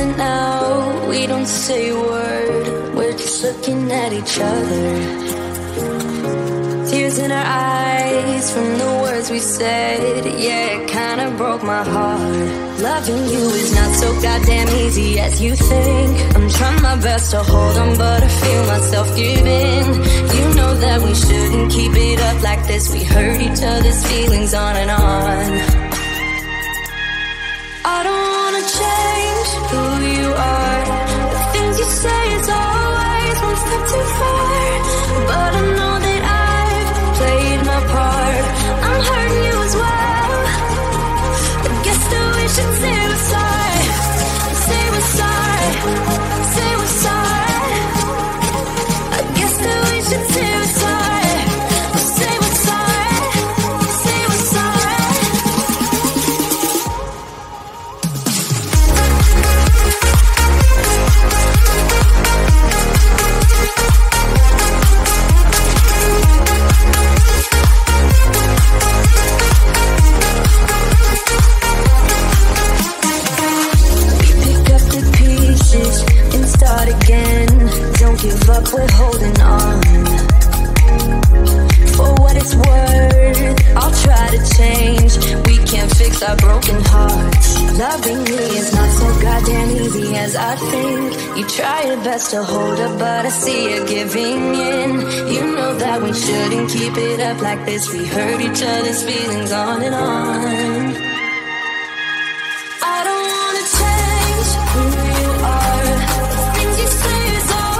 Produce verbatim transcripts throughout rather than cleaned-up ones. silent now, we don't say a word. We're just looking at each other, tears in our eyes from the words we said. Yeah, it kinda broke my heart. Loving you is not so goddamn easy as you think. I'm trying my best to hold on, but I feel myself giving. You know that we shouldn't keep it up like this. We hurt each other's feelings on and on. I don't wanna change who you are. The things you say is always one step too far. But I know that I've played my part. I'm hurting you as well. I guess that we should say we're sorry. Say we're sorry. Say we're sorry. I guess that we should say we're sorry. Say we're sorry. Say we're sorry. Give up, we're holding on. For what it's worth, I'll try to change. We can't fix our broken hearts. Loving me is not so goddamn easy as I think. You try your best to hold up, but I see you giving in. You know that we shouldn't keep it up like this. We hurt each other's feelings on and on. I don't wanna change who you are. The things you say is all.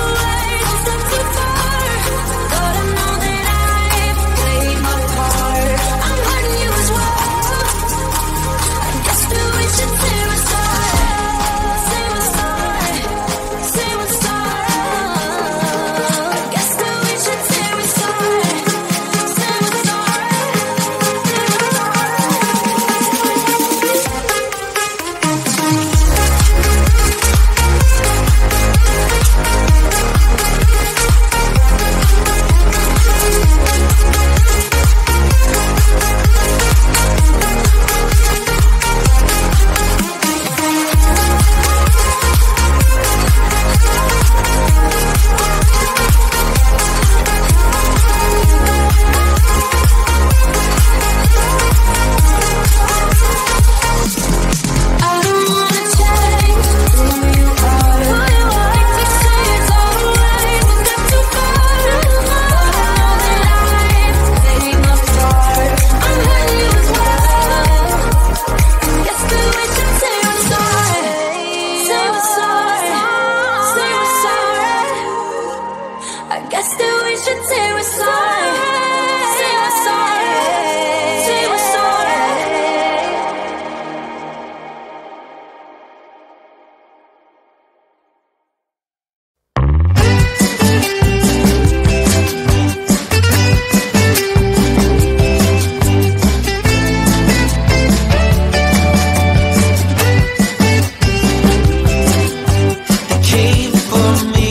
Came for me,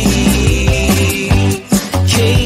came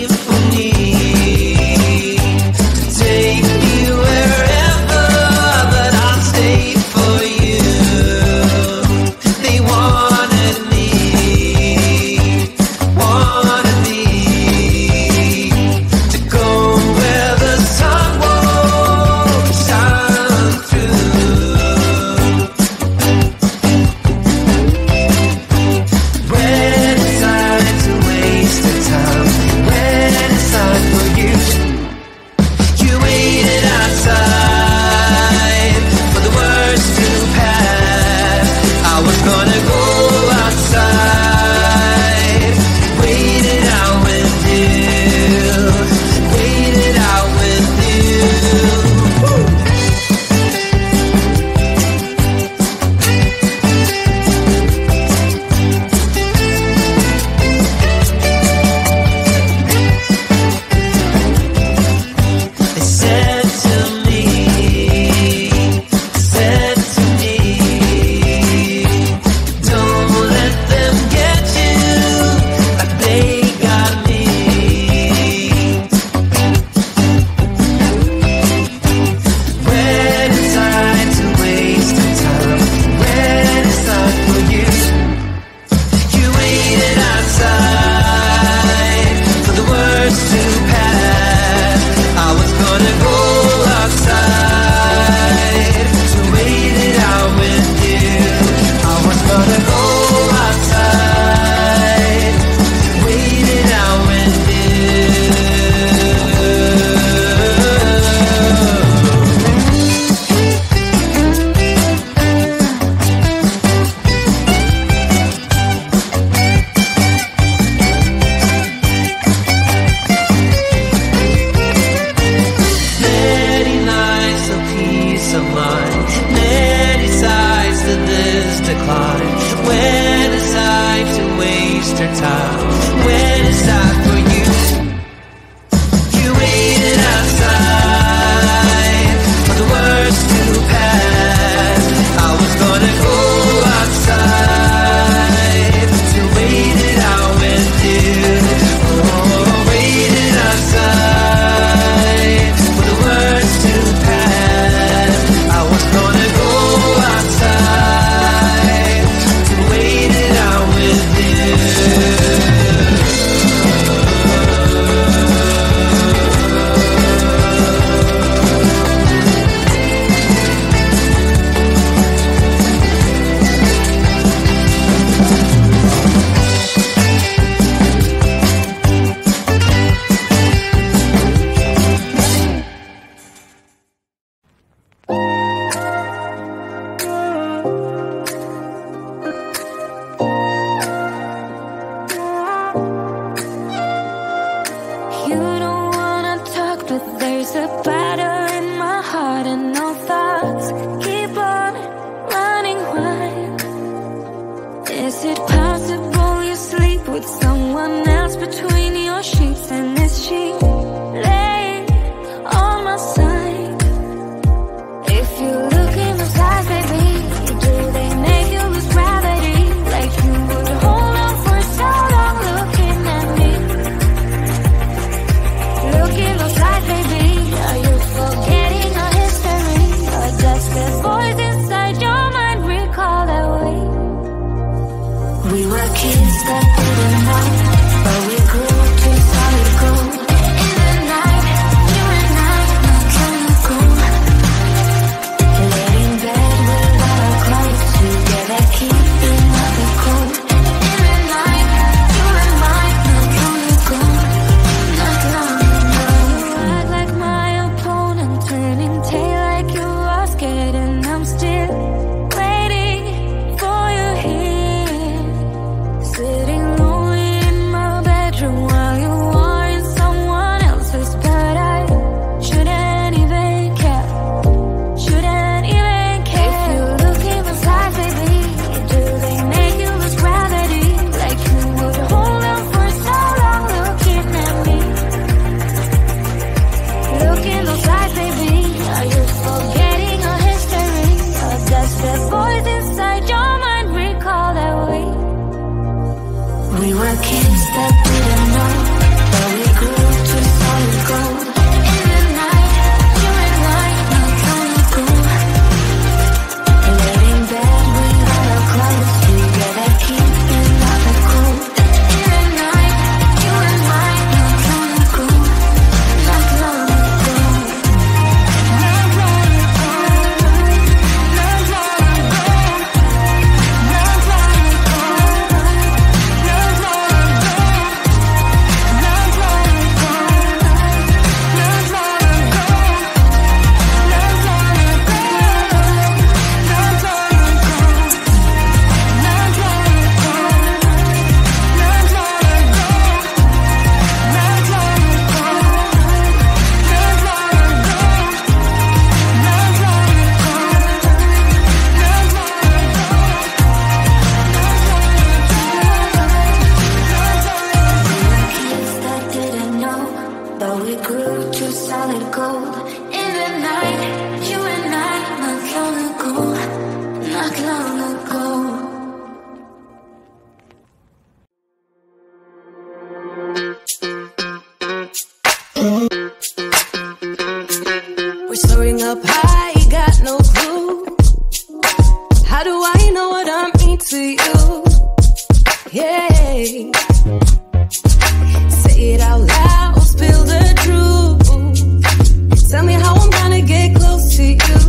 Say it out loud, spill the truth. Tell me how I'm gonna get close to you.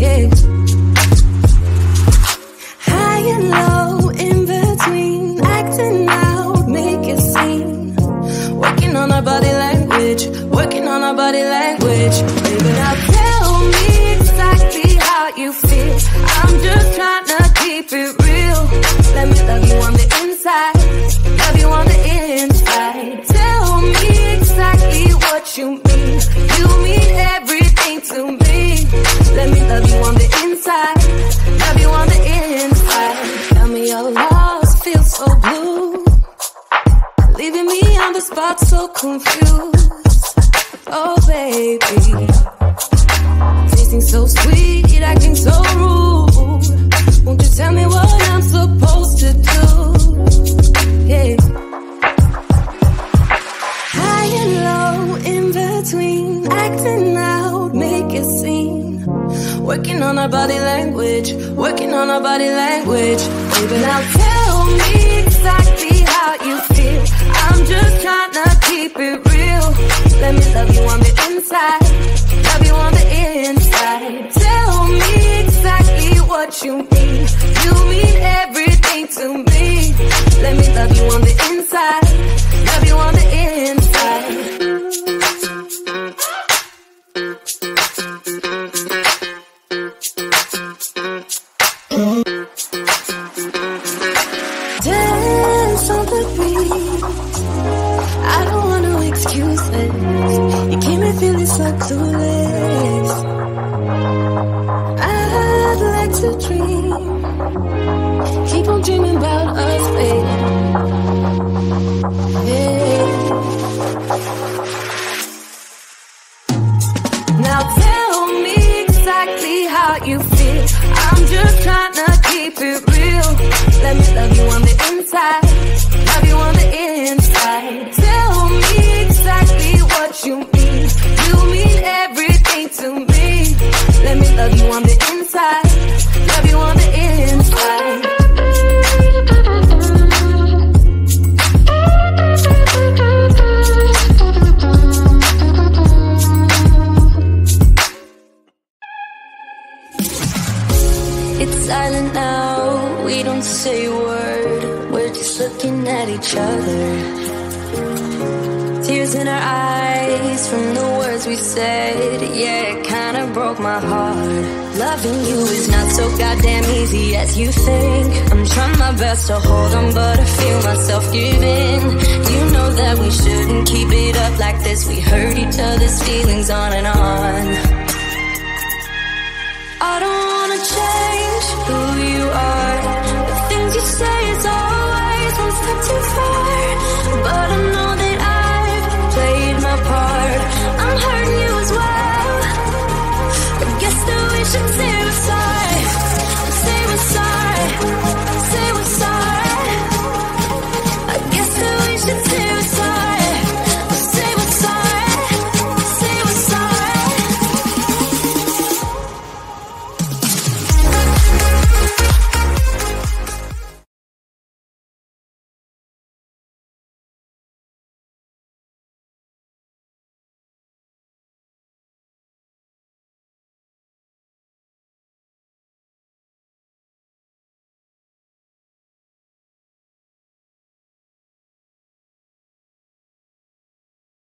Yeah. High and low, in between, acting out, make it seem. Working on our body language, working on our body language. Baby, now tell me exactly how you feel. I'm just trying to keep it real. Let me love you on the inside, love you on the inside. Tell me exactly what you mean. You mean everything to me. Let me love you on the inside, love you on the inside. Tell me your loss feels so blue, leaving me on the spot so confused. Oh baby, tasting so sweet, yet acting so rude. Won't you tell me what I'm supposed to do? Yeah. High and low, in between, acting out, make it seem. Working on our body language, working on our body language. Baby, now tell me exactly how you feel. I'm just trying to keep it real. Let me love you on the inside, love you on the inside. Tell me exactly what you mean. You mean everything to me. Let me love you on the inside, love you on the inside. Dance on the beat. I don't want no excuses. You keep me feeling so clueless. To dream, keep on dreaming about us, babe. Yeah. Now tell me exactly how you feel. I'm just trying to keep it real. Let me love you on the inside, love you on the inside. Tell me exactly what you mean. You mean everything to me. Let me love you on the inside, love you on the inside. It's silent now, we don't say a word. We're just looking at each other. Tears in our eyes from the words we said. Yeah, it kinda broke my heart. Loving you is not so goddamn easy as you think. I'm trying my best to hold on, but I feel myself giving. You know that we shouldn't keep it up like this. We hurt each other's feelings on and on.